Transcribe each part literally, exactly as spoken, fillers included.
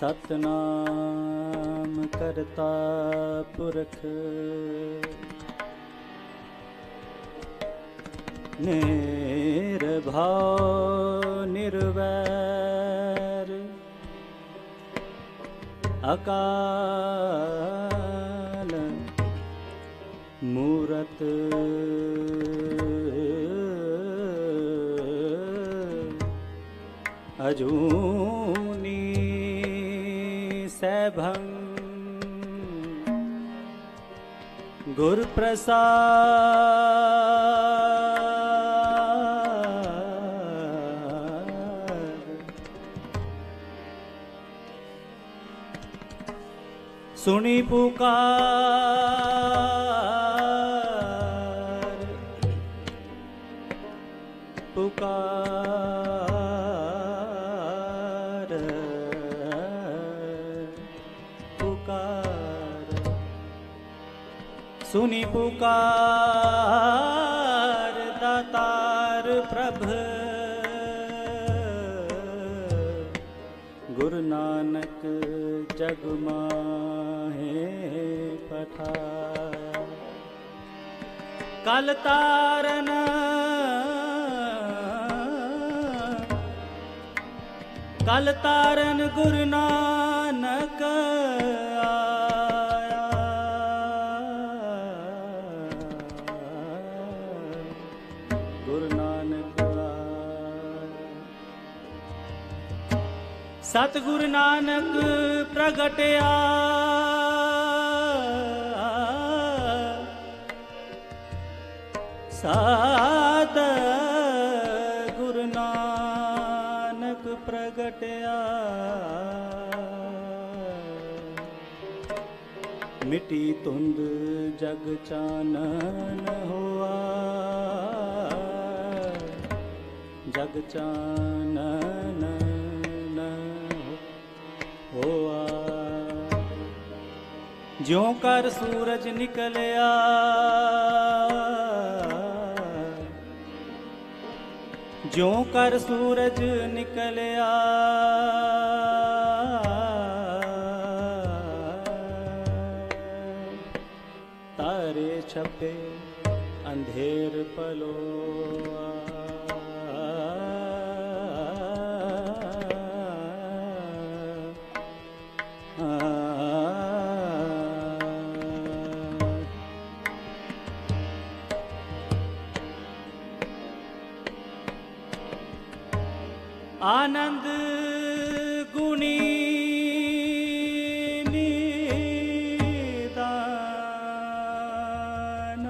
सतनाम करता पुरख निर्भव निर्वैर अकाल मूरत अजूनी भंग गुर प्रसाद सुनी पुकार पुकार सुनी पुकार दातार प्रभु गुरु नानक जग माहे पठार काल तारन काल तारन गुरु नानक सतगुरु नानक प्रगटया सतगुरु नानक प्रगटया मिट्टी धुंध जग चानन हुआ जग चानन ज्यों कर सूरज निकलिया ज्यों कर सूरज निकलिया तारे छपे अंधेर पलो आनंद गुणी निदान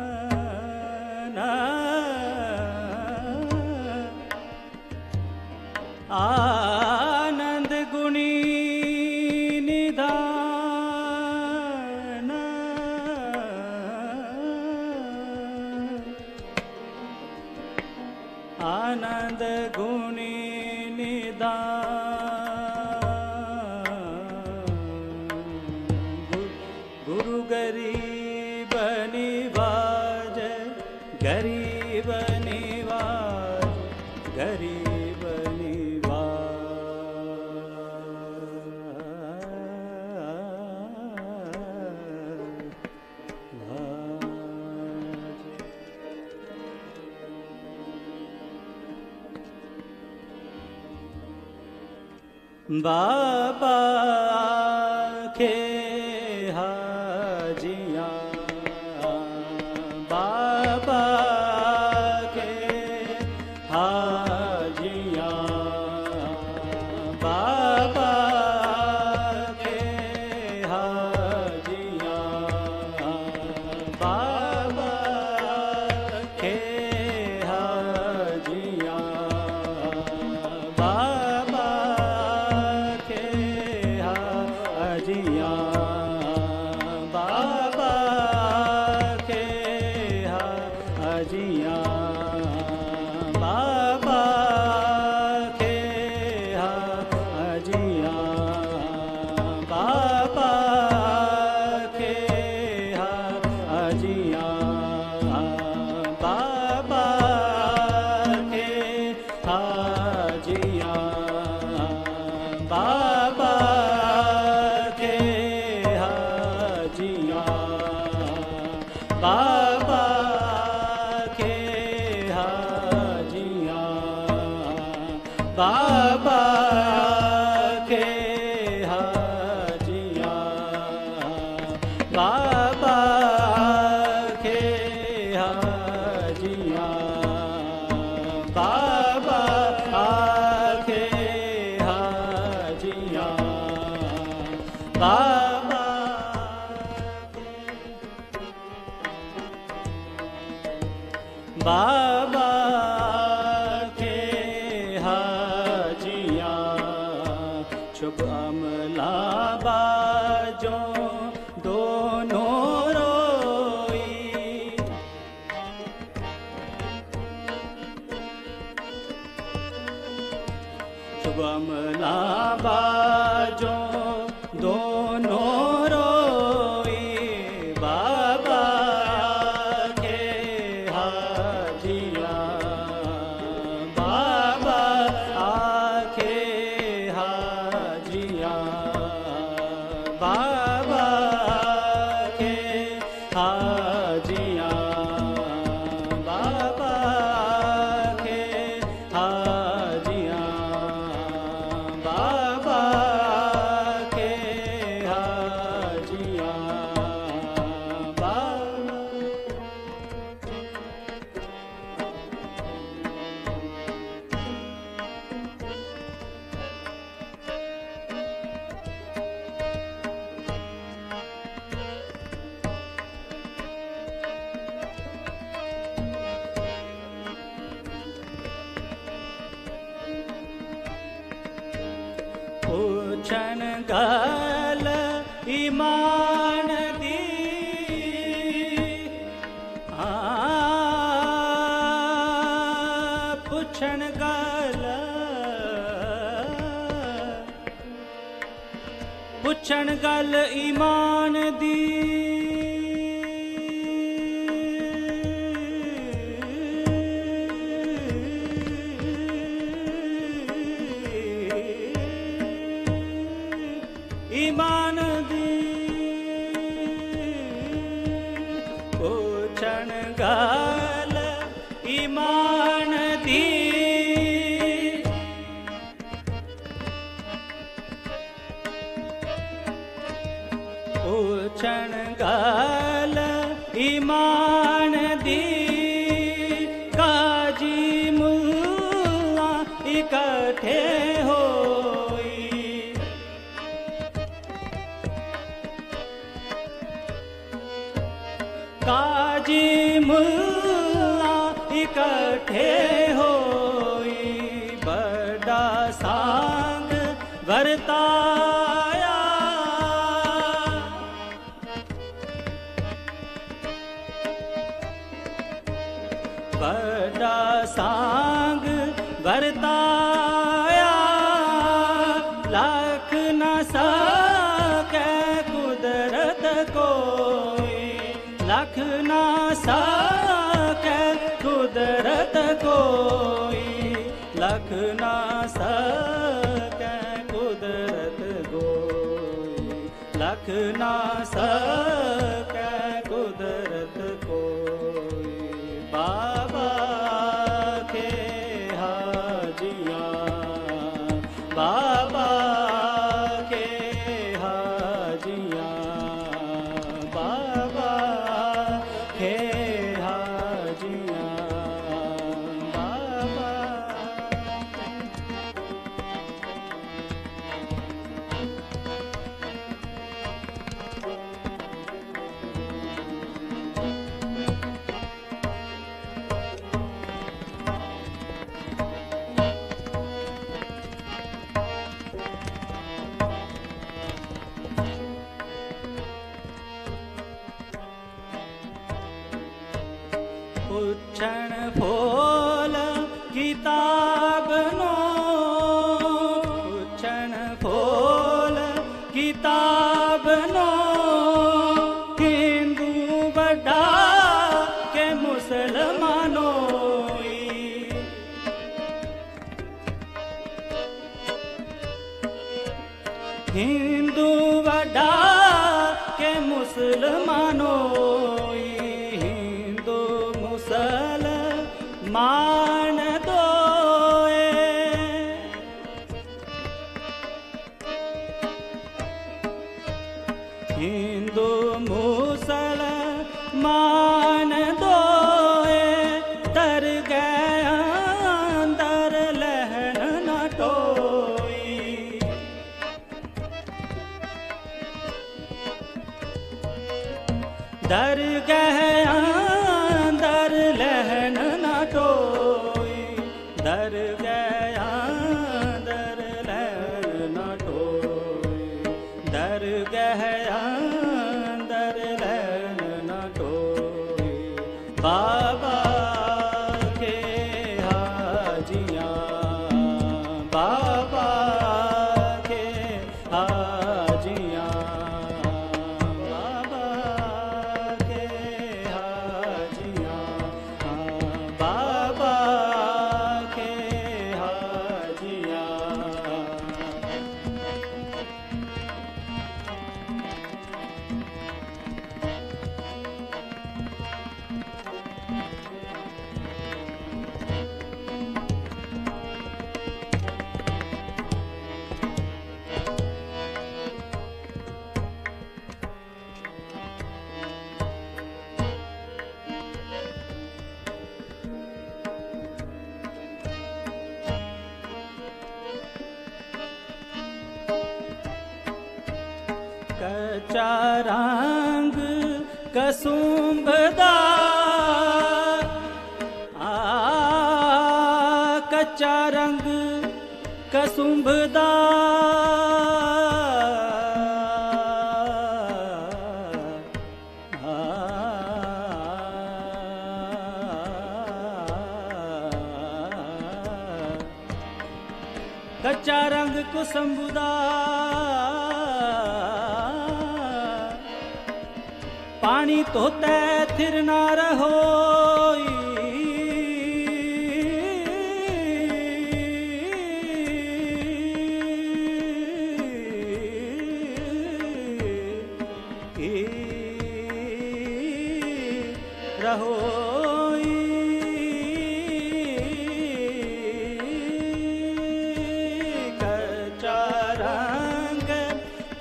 आनंद गुणी निदान आनंद गुणी गुरु गरीब निवाज गरीब निवाज गरीब बाबा के हाजिया। हाजिया बाबा के हाजिया बाबा के हाजिया बाबा के हाजिया बाबा के हाजिया बाबा के हाजिया बाबा के हाजिया बाबा के हाजिया बाबा के हाजिया बाबा के हाजिया बाबा के हाजिया बाबा के हाजिया बाबा बाबा के हाजिया छुप अमलाबाजों दोनों रोई छुप अमलाबाजों दोनों रोई बाबा के हाजिया बाबा के हाजिया बाबा के हाजिया बाबा के हाजिया बाबा के हाजिया पूछन गल ईमान दी आ पूछन गल पूछन गल ईमान दी ईमान दी पूछन गल ईमान दी पूछन गल ईमान दी काजी मुल्ला इकट्ठे हो काजी मुल्ला इकट्ठे होई बड़ा सांग बरताया बड़ा सांग बरताया लाख न सके कुदरत को लाख न सके कुदरत कोई लाख न सके कुदरत कोई लाख न सके कुदरत कोई बाबा के हाजिया बाबा के हाजिया बाबा पुच्छन फोल किताब नो, पुच्छन फोल किताब नो, हिंदू बड़ा के मुसलमानो हिंदू बड़ा के मुसलमानो मान दोए हिंदू मुसलमान दोए तर गए अंदर लहन न टोई दर गए अंदर लहन दर गया दर लहन न टोए दर गया दर लहन न टोए बाबा के हाजिया बाबा के हाजिया बाबा के हाजिया बाबा कच्चा रंग कसुम्भदा आ कच्चा रंग कसुम्भदा कच्चा रंग कुसुम्भदा पानी धोते थिर न रहोई रहोई कच्चा रंग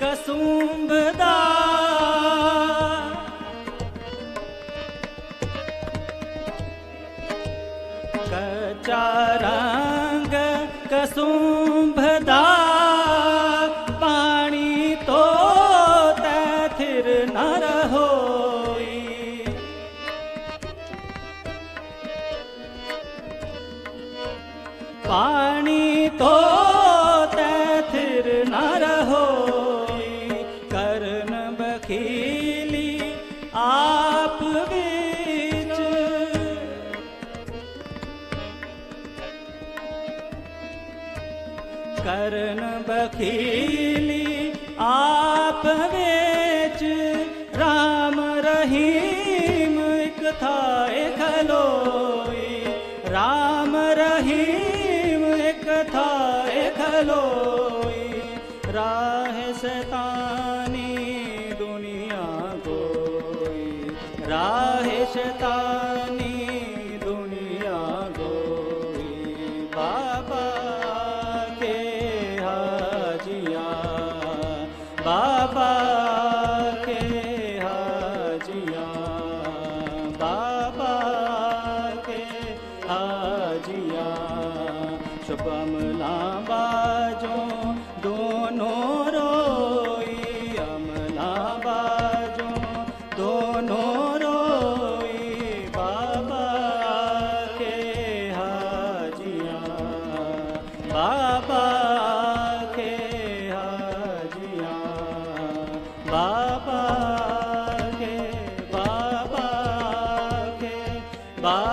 कसुम्भदा कच्चा रंग कसुम्भदा पानी धोते थिर न रहोई पानी धोते थिर न रहोई करन बखीली आप करन बखीली आप बेच राम रहीम एक थाए खलोई राम रहीम एक थाए खलोई राह शैतानी दुनिया गोई राह शैतानी दुनिया गोई बाबा बाबा के हाजिया बाबा के हाजिया शुभम लाबाजों दोनों रोई अमला बाजों दोनों रोई बाबा के हाजिया बाबा बाबा के बाबा के बाबा